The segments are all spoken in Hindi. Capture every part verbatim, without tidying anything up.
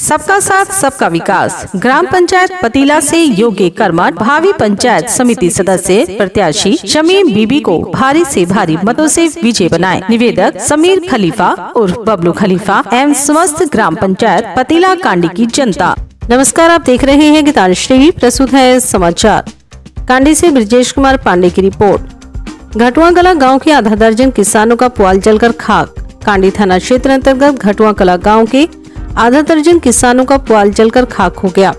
सबका साथ सबका विकास ग्राम पंचायत पतीला से योग्य कर्मठ भावी पंचायत समिति सदस्य प्रत्याशी शमीम बीबी को भारी से भारी मतों से विजय बनाए। निवेदक समीर खलीफा उर्फ बबलू खलीफा एवं समस्त ग्राम पंचायत पतीला कांडी की जनता। नमस्कार, आप देख रहे हैं गीतांश टीवी। प्रस्तुत है समाचार। कांडी से ब्रजेश कुमार पांडे की रिपोर्ट। घटुआ कला गाँव के आधा दर्जन किसानों का पुआल जलकर खाक। कांडी थाना क्षेत्र अंतर्गत घटुआ कला गाँव के आधा दर्जन किसानों का पुआल जलकर खाक हो गया।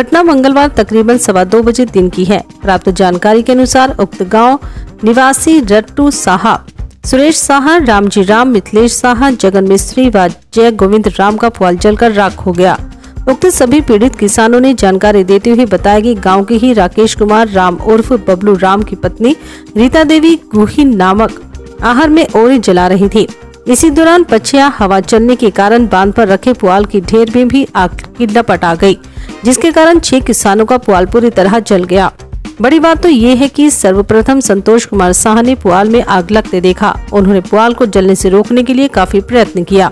घटना मंगलवार तकरीबन सवा दो बजे दिन की है। प्राप्त जानकारी के अनुसार उक्त गांव निवासी रट्टू साहा, सुरेश साहा, रामजी राम, मिथिलेश साहा, जगन मिस्त्री व जय गोविंद राम का पुआल जलकर राख हो गया। उक्त सभी पीड़ित किसानों ने जानकारी देते हुए बताया कि गांव के ही राकेश कुमार राम उर्फ बबलू राम की पत्नी रीता देवी गुही नामक आहर में ओरी जला रही थी। इसी दौरान पछिया हवा चलने के कारण बांध पर रखे पुआल की ढेर में भी आग की लपट आ गई, जिसके कारण छह किसानों का पुआल पूरी तरह जल गया। बड़ी बात तो ये है कि सर्वप्रथम संतोष कुमार साह ने पुआल में आग लगते देखा। उन्होंने पुआल को जलने से रोकने के लिए काफी प्रयत्न किया।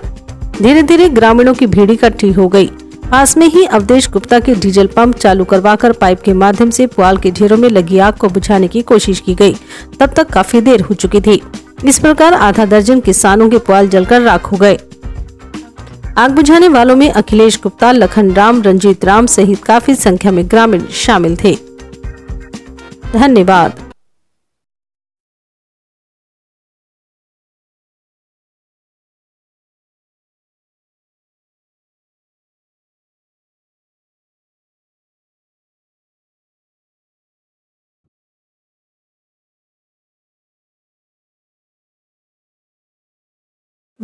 धीरे धीरे ग्रामीणों की भीड़ इकट्ठी हो गई। पास में ही अवधेश गुप्ता के डीजल पंप चालू करवाकर पाइप के माध्यम से पुआल के ढेरों में लगी आग को बुझाने की कोशिश की गई। तब तक काफी देर हो चुकी थी। इस प्रकार आधा दर्जन किसानों के पुआल जलकर राख हो गए। आग बुझाने वालों में अखिलेश गुप्ता, लखन राम, रंजीत राम सहित काफी संख्या में ग्रामीण शामिल थे। धन्यवाद।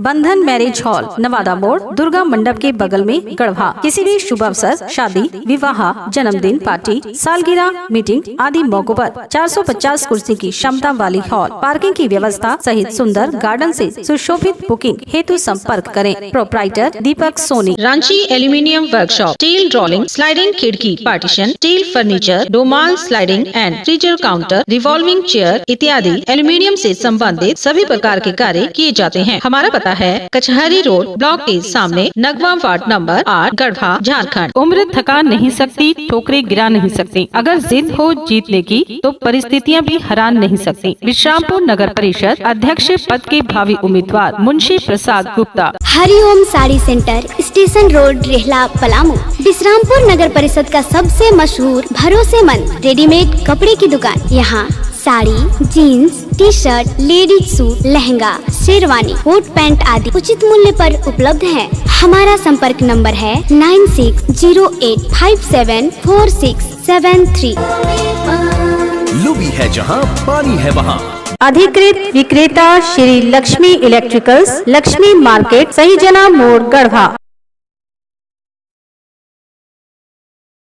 बंधन मैरिज हॉल, नवादा मोड़, दुर्गा मंडप के बगल में गढ़वा। किसी भी शुभ अवसर, शादी, विवाह, जन्मदिन पार्टी, सालगिरह, मीटिंग आदि मौकों पर चार सौ पचास कुर्सी की क्षमता वाली हॉल, पार्किंग की व्यवस्था सहित सुंदर गार्डन से सुशोभित बुकिंग हेतु संपर्क करें। Proprietor Deepak Soni, Ranchi aluminium workshop, steel rolling, sliding खिड़की, partition, steel furniture, Doval sliding and freezer counter, revolving chair इत्यादि एल्यूमिनियम से संबंधित सभी प्रकार के कार्य किए जाते हैं। हमारा है कचहरी रोड ब्लॉक के सामने, नगवा वार्ड नंबर आठ, गढ़वा, झारखंड। उम्र थका नहीं सकती, ठोकरे गिरा नहीं सकती। अगर जिद हो जीतने की तो परिस्थितियां भी हरान नहीं सकती। विश्रामपुर नगर परिषद अध्यक्ष पद के भावी उम्मीदवार Munshi Prasad Gupta. Hariom sari centre, station road, Rehla, Palamu. Vishrampur नगर परिषद का सबसे मशहूर भरोसेमंद रेडीमेड कपड़े की दुकान। यहाँ sari, jeans, T shirt, ladies suit, lehenga, sherwani, coat pant आदि उचित मूल्य पर उपलब्ध है। हमारा संपर्क नंबर है nine six zero eight five seven four six seven three. Lubi है जहाँ पानी है वहाँ। अधिकृत विक्रेता श्री लक्ष्मी इलेक्ट्रिकल्स, लक्ष्मी मार्केट, सही जना मोड़, गढ़वा।